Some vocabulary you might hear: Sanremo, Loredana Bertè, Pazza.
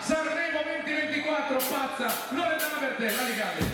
Sanremo 2024, Pazza, Loredana Bertè, radicale.